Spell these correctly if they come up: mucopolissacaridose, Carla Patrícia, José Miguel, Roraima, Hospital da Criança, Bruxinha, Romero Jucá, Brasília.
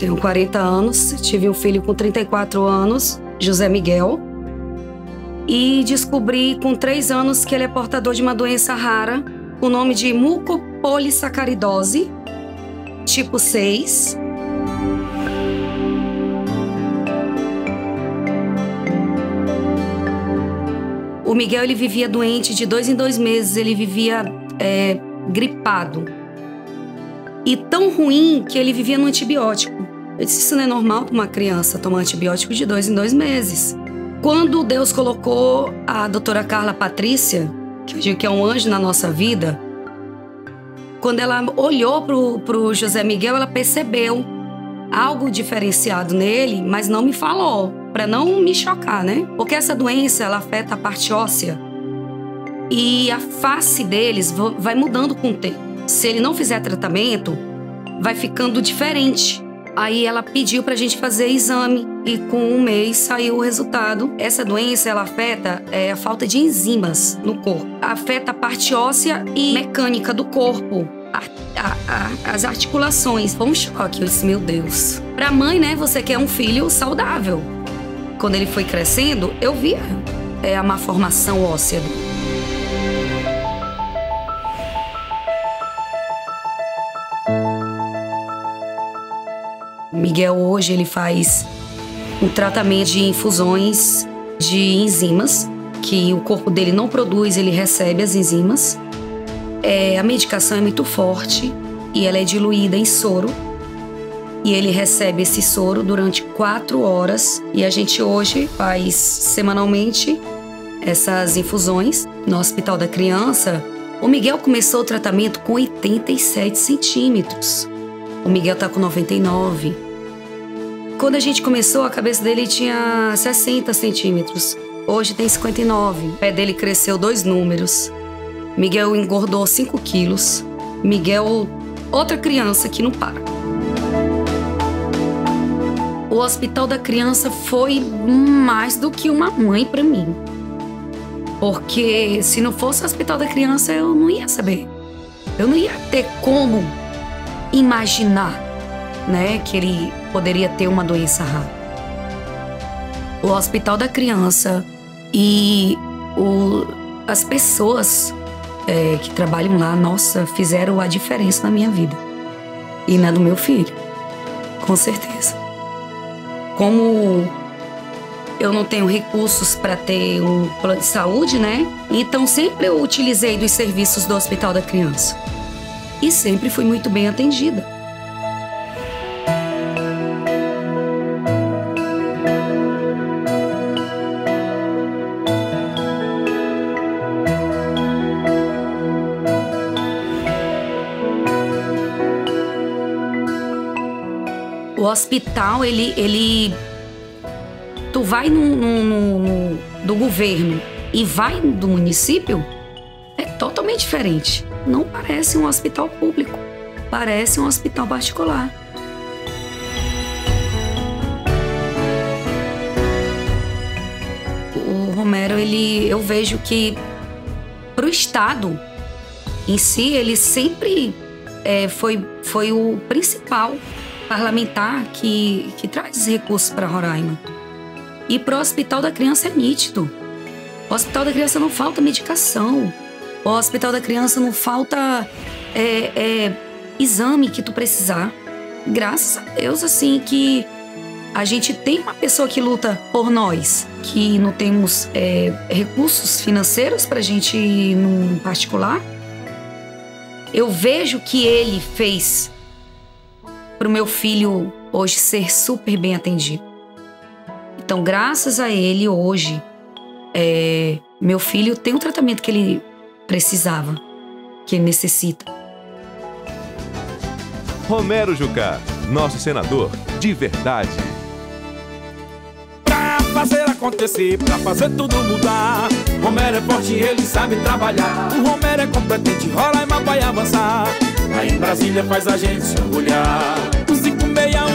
Tenho 40 anos, tive um filho com 34 anos, José Miguel. E descobri com 3 anos que ele é portador de uma doença rara, o nome de mucopolissacaridose, tipo 6. O Miguel, ele vivia doente de 2 em 2 meses, ele vivia gripado. E tão ruim que ele vivia no antibiótico. Eu disse, isso não é normal para uma criança tomar antibiótico de 2 em 2 meses. Quando Deus colocou a doutora Carla Patrícia, que eu digo que é um anjo na nossa vida, quando ela olhou para o José Miguel, ela percebeu algo diferenciado nele, mas não me falou, para não me chocar, né? Porque essa doença, ela afeta a parte óssea e a face deles vai mudando com o tempo. Se ele não fizer tratamento, vai ficando diferente. Aí ela pediu pra gente fazer exame e com um mês saiu o resultado. Essa doença, ela afeta a falta de enzimas no corpo. Afeta a parte óssea e mecânica do corpo, as articulações. Foi um choque, eu disse, meu Deus. Pra mãe, né, você quer um filho saudável. Quando ele foi crescendo, eu via a má formação óssea. Miguel hoje ele faz um tratamento de infusões de enzimas, que o corpo dele não produz, ele recebe as enzimas. A medicação é muito forte e ela é diluída em soro. E ele recebe esse soro durante 4 horas. E a gente hoje faz semanalmente essas infusões no Hospital da Criança. O Miguel começou o tratamento com 87 centímetros. O Miguel tá com 99. Quando a gente começou, a cabeça dele tinha 60 centímetros. Hoje tem 59. O pé dele cresceu 2 números. Miguel engordou 5 quilos. Miguel, outra criança que não para. O Hospital da Criança foi mais do que uma mãe para mim. Porque se não fosse o Hospital da Criança, eu não ia saber. Eu não ia ter como imaginar, né, que ele poderia ter uma doença rara. O Hospital da Criança e as pessoas que trabalham lá, nossa, fizeram a diferença na minha vida e na do meu filho, com certeza. Como eu não tenho recursos para ter um plano de saúde, né, então sempre eu utilizei dos serviços do Hospital da Criança e sempre fui muito bem atendida. O hospital, ele tu vai do governo e vai do município, é totalmente diferente. Não parece um hospital público, parece um hospital particular. O Romero, eu vejo que pro estado em si, ele sempre foi o principal parlamentar que traz recursos para Roraima. E para o Hospital da Criança é nítido. O Hospital da Criança não falta medicação. O Hospital da Criança não falta exame que tu precisar. Graças a Deus, assim, que a gente tem uma pessoa que luta por nós, que não temos recursos financeiros para a gente ir num particular. Eu vejo que ele fez para o meu filho hoje ser super bem atendido. Então, graças a ele, hoje, meu filho tem o tratamento que ele precisava, que ele necessita. Romero Jucá, nosso senador de verdade. Pra fazer acontecer, pra fazer tudo mudar, Romero é forte, ele sabe trabalhar. O Romero é competente, Roraima vai avançar. Aí em Brasília faz a gente se orgulhar. 561